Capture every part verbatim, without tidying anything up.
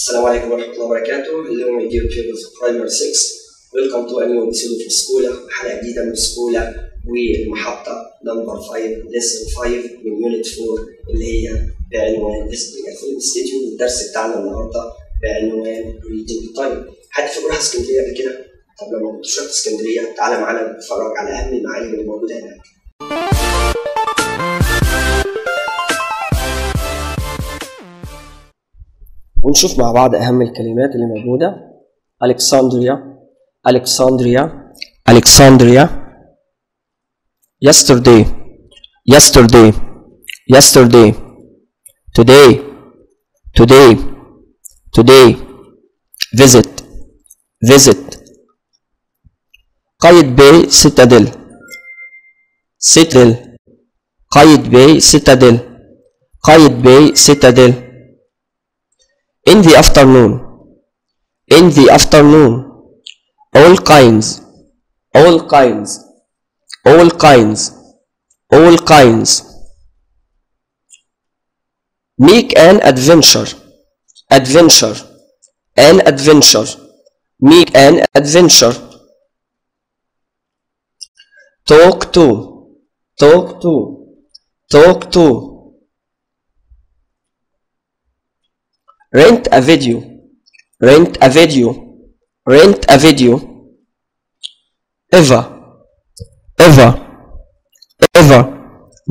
السلام عليكم ورحمة الله وبركاته. اليوم my dear pupils of primary six, welcome to a new episode of El Schoola, حلقة جديدة من El Schoola والمحطة number five lesson five من unit four اللي هي بعنوان Disciplinary Film Studio. والدرس بتاعنا النهارده بعنوان Reading Time. حد فيكم راح اسكندرية قبل كده؟ طب لما كنت رحت اسكندرية تعالى معانا نتفرج على أهم المعالم اللي موجودة هناك. ونشوف مع بعض أهم الكلمات اللي موجودة. ألكسندريا، ألكسندريا، ألكسندريا. yesterday yesterday yesterday today today today visit visit قايتباي سيتاديل سيتاديل قايتباي سيتاديل قايتباي سيتاديل. In the afternoon, in the afternoon, all kinds, all kinds, all kinds, all kinds. Make an adventure, adventure, an adventure, make an adventure. Talk to, talk to, talk to. Rent a video, rent a video, rent a video. Ever, ever, ever,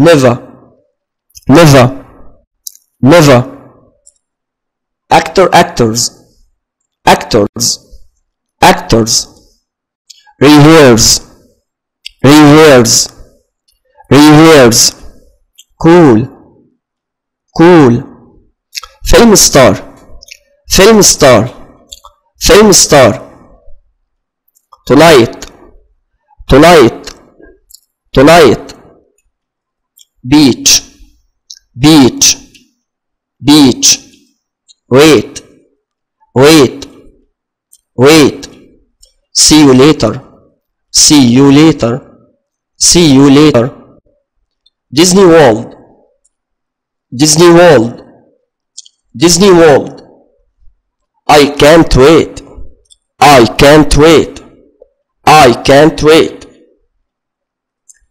never, never, never. Actor, actors, actors, actors. Rehearse, rehearse, rehearse. Cool, cool. Film star, film star, film star. Tonight, tonight, tonight. Beach, beach, beach. Wait, wait, wait. See you later, see you later, see you later. Disney World, Disney World, Disney World. I can't wait, I can't wait, I can't wait.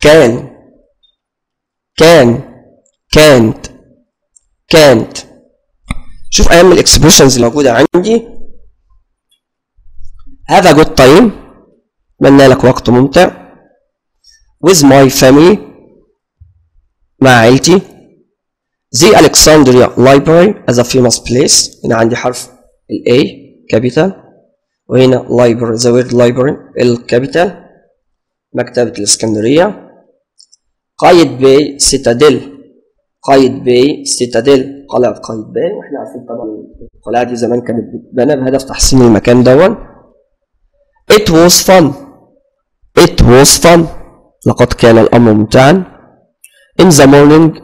Can, can, can't, can't. شوف أهم الإكسبريشنز الموجودة عندي. Have a good time، أتمنى لك وقت ممتع. With my family، مع عائلتي. The Alexandria Library as a famous place. هنا عندي حرف ال A capital، وهنا library the word library ال capital. مكتبة الإسكندرية. قايتباي سيتاديل، قايتباي سيتاديل، قلعة قايتباي. واحنا عارفين طبعا القلعة دي زمان كانت بتتبنى بهدف تحسين المكان دون. It was fun, it was fun، لقد كان الأمر ممتعا. In the morning،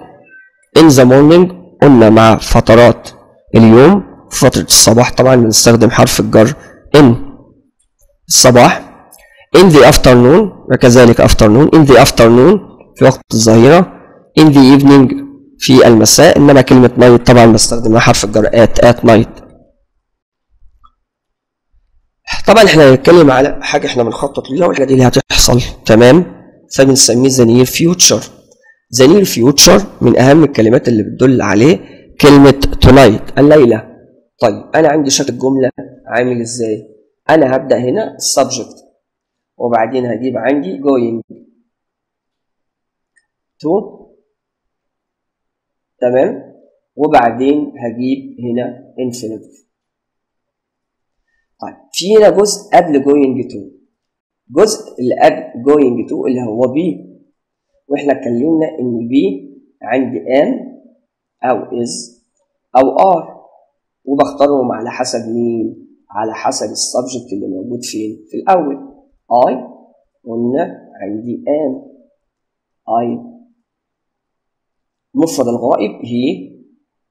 in the morning، قلنا مع فترات اليوم فترة الصباح طبعا بنستخدم حرف الجر in الصباح. in the afternoon وكذلك afternoon، in the afternoon في وقت الظهيرة. in the evening في المساء. إنما كلمة night طبعا بنستخدم حرف الجر at at night. طبعا احنا هنتكلم على حاجة احنا بنخطط ليها والحاجة دي اللي هتحصل، تمام، فبنسميه the near future. The near future من أهم الكلمات اللي بتدل عليه كلمة tonight الليلة. طيب أنا عندي شكل الجملة عامل إزاي؟ أنا هبدأ هنا subject، وبعدين هجيب عندي going to، تمام، وبعدين هجيب هنا infinitive. طيب في هنا جزء قبل going to، جزء اللي قبل going to اللي هو be، واحنا اتكلمنا ان بي عندي ان او از او ار، وبختارهم على حسب مين؟ على حسب السبجكت اللي موجود فين؟ في الاول. اي قلنا عندي ان، اي المفرد الغائب هي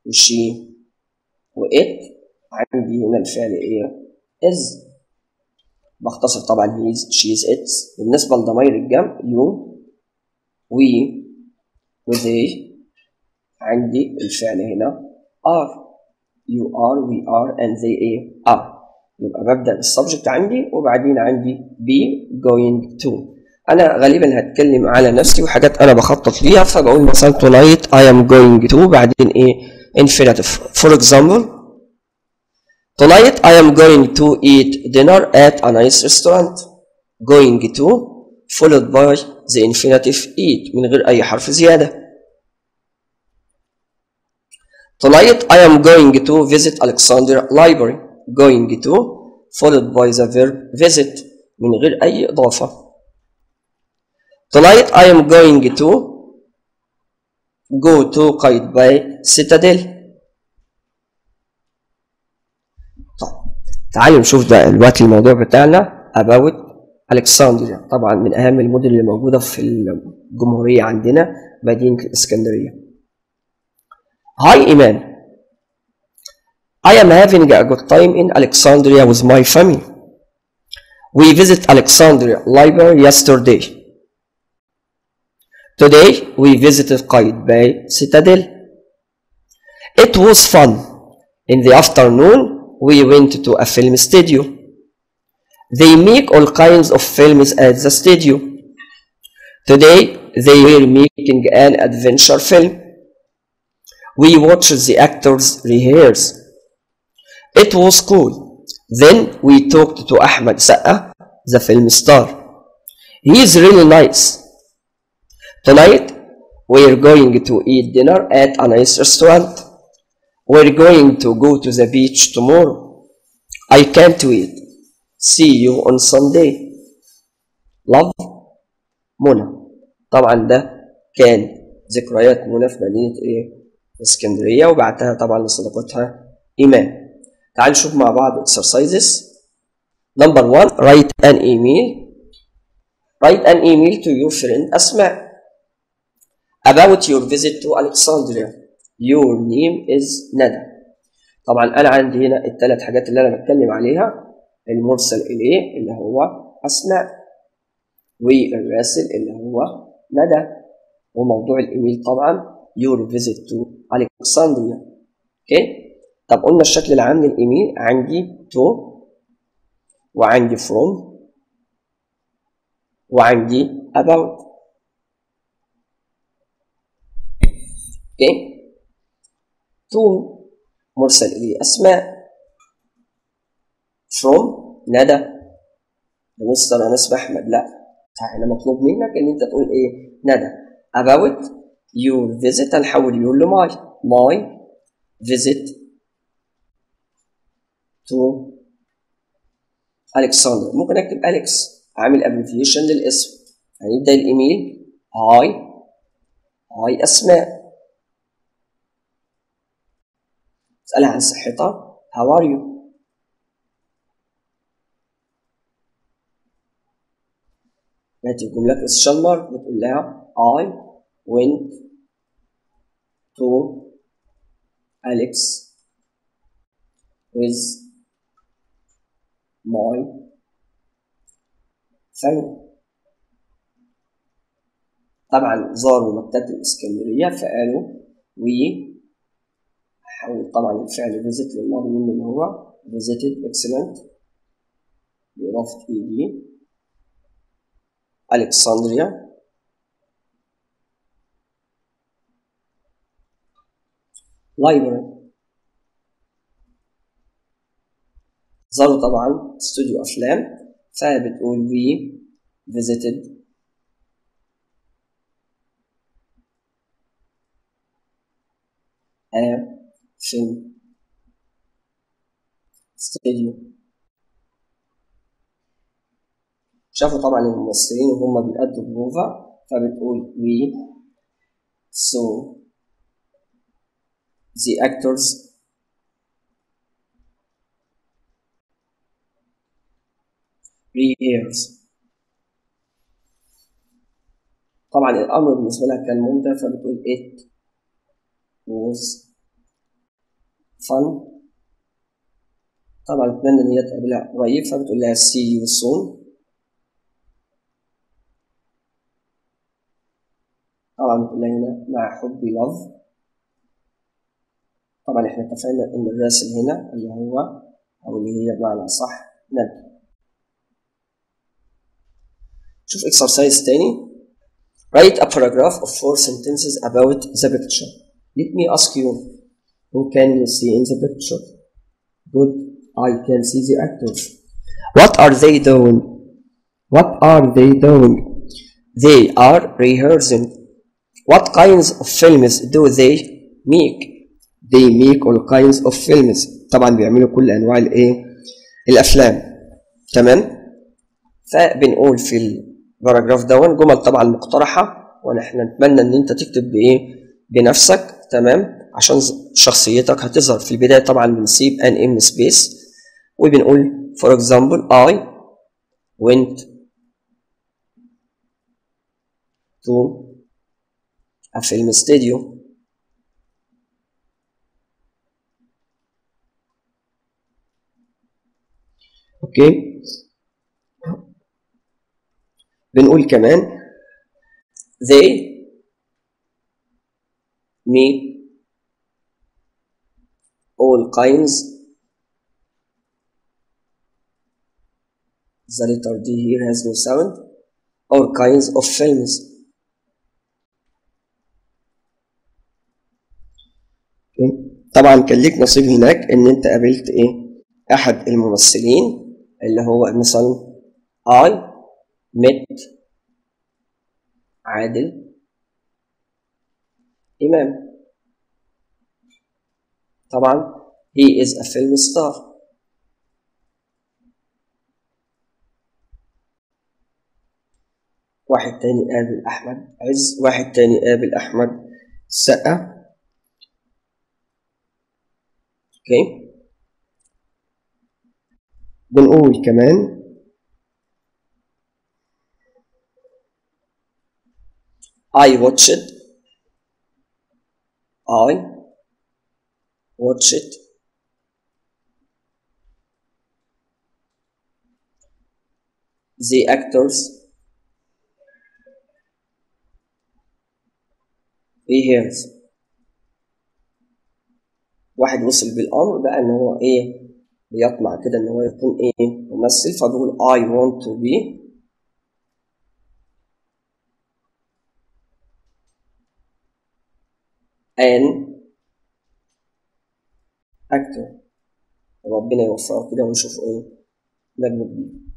وشي وات. عندي هنا الفعل ايه؟ از، بختصر طبعا هيز شيز اتس. بالنسبه لضمائر الجمع يو وي وذي، عندي الفعل هنا ار. you are we are and they ايه are. يبقى ببدأ بالسبجكت عندي وبعدين عندي be going to. أنا غالبا هتكلم على نفسي وحاجات أنا بخطط ليها، فبقول مثلا tonight I am going to بعدين إيه infinitive. For example tonight I am going to eat dinner at a nice restaurant. going to followed by the infinitive eat من غير أي حرف زيادة. Tonight I am going to visit Alexandria Library. going to followed by the verb visit من غير أي إضافة. Tonight I am going to go to Qaitbay Citadel. طيب تعالوا نشوف ده دلوقتي الموضوع بتاعنا about Alexandria، طبعا من أهم المدن اللي موجودة في الجمهورية عندنا مدينة الإسكندرية. Hi Iman, I am having a good time in Alexandria with my family. We visit Alexandria Library yesterday. Today we visited Qaitbay Citadel. It was fun. In the afternoon we went to a film studio. They make all kinds of films at the studio. Today they were making an adventure film. We watched the actors rehearse. It was cool. Then we talked to Ahmed Saqa, the film star. He is really nice. Tonight we are going to eat dinner at a nice restaurant. We are going to go to the beach tomorrow. I can't wait. See you on Sunday. Love, Mona. طبعا ده كان ذكريات منى في مدينة ايه؟ اسكندرية، وبعتها طبعا لصديقتها إيمان. تعال نشوف مع بعض exercises. Number one, write an email. Write an email to your friend Asma about your visit to Alexandria. Your name is Nada. طبعا أنا عندي هنا الثلاث حاجات اللي أنا بتكلم عليها، المرسل إليه اللي هو أسماء، والراسل اللي هو ندى، وموضوع الإيميل طبعا your visit to Alexandria. اوكي okay. طب قلنا الشكل العام للايميل عندي to وعندي from وعندي about. اوكي okay. to مرسل اليه اسماء، from ندى. يا مستر انا اسمي احمد، لا انا مطلوب منك ان انت تقول ايه ندى. about your visit هنحول يور لماي، ماي visit to Alexander. ممكن اكتب أليكس عامل ابليفيشن للاسم. هنبدا يعني الايميل هاي هاي اسماء، اسالها عن صحتها how are you. هاتي الجمله question mark بتقول لها I went to Alex with my family. طبعا زاروا مكتبة الإسكندرية فقالوا we حول طبعا الفعل visit للماضي منه اللي هو visited excellent بإضافة إيدي Alexandria library. زاروا طبعا استوديو افلام فبتقول we visited a film studio. شافوا طبعا الممثلين وهم بيأدوا بروفا فبتقول we saw the actors rehearse. طبعا الأمر بالنسبة لها كان ممتع فبتقول it was fun. طبعا أتمنى إن هي تقابلها قريب فبتقول لها see you soon. طبعا بتقول لها هنا مع حبي love. طبعا احنا اتفقنا ان الراسل هنا اللي هو او اللي هي بمعنى صح ند. شوف exercise تاني. Write a paragraph of four sentences about the picture. Let me ask you, who can you see in the picture? Good, I can see the actors. What are they doing? What are they doing? They are rehearsing. What kinds of films do they make? They make all kinds of films. طبعا بيعملوا كل انواع الايه الافلام. تمام. فبنقول في الباراجراف دون جمل طبعا مقترحه، ونحن نتمنى ان انت تكتب بايه بنفسك. تمام، عشان شخصيتك هتظهر في البدايه. طبعا بنسيب ان ام سبيس وبنقول for example I went to a film studio. اوكي، بنقول كمان they make all kinds. The letter D here has no sound. All kinds of films. okay. طبعا كان ليك نصيب هناك ان انت قابلت ايه احد الممثلين، اللي هو مثلا I met عادل إمام. طبعا he is a film star. واحد تاني قابل أحمد عز، واحد تاني قابل أحمد سقا. اوكي، بنقول كمان I watched I watched the actors rehearse. واحد وصل بالأمر بقى إن هو إيه بيطمع كده ان هو يكون ايه ممثل، فبقول I want to be an actor. ربنا يوفقه كده ونشوفه ايه نجم كبير.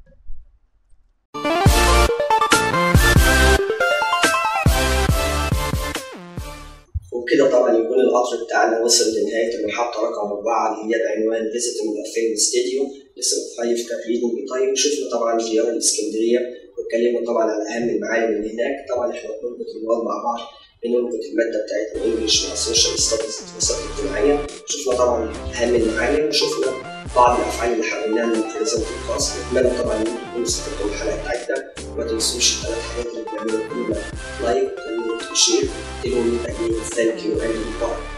وبكده طبعا يكون القطر بتاعنا وصل لنهايه المحطه رقم أربعة اللي هي بعنوان فيزيتنج فيلم ستوديو لسنه خمسة تقريبا. طيب شفنا طبعا زياره الاسكندريه واتكلمنا طبعا على اهم المعالم اللي هناك. طبعا احنا بنربط الواد مع بعض، بنربط الماده بتاعتنا الانجليش مع السوشيال ستاديز والدراسات الاجتماعيه. شفنا طبعا اهم المعالم وشفنا بعض الافعال اللي حاولناها من البريزنت الخاص. نتمنى طبعا ان انتم تكونوا استمتعتوا بالحلقه بتاعتنا. ما تنسوش الثلاث حاجات اللي بنعملها كلنا، لايك وشير. Thank you and goodbye.